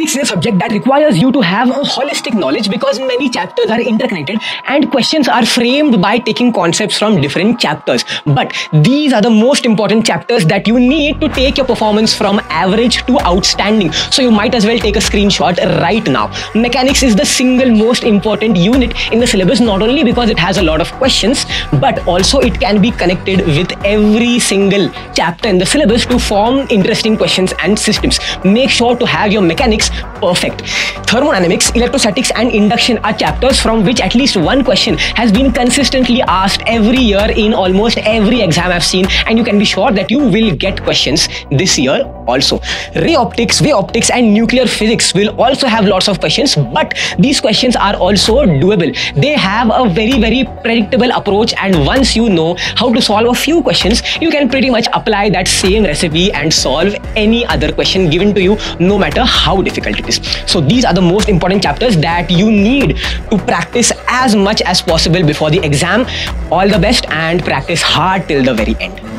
Physics is a subject that requires you to have a holistic knowledge because many chapters are interconnected and questions are framed by taking concepts from different chapters. But these are the most important chapters that you need to take your performance from average to outstanding. So you might as well take a screenshot right now. Mechanics is the single most important unit in the syllabus, not only because it has a lot of questions, but also it can be connected with every single chapter in the syllabus to form interesting questions and systems. Make sure to have your mechanics perfect. Thermodynamics, electrostatics and induction are chapters from which at least one question has been consistently asked every year in almost every exam I've seen, and you can be sure that you will get questions this year also. Ray optics, wave optics and nuclear physics will also have lots of questions, but these questions are also doable. They have a very predictable approach, and once you know how to solve a few questions, you can pretty much apply that same recipe and solve any other question given to you, no matter how difficult it is. So these are the most important chapters that you need to practice as much as possible before the exam. All the best and practice hard till the very end.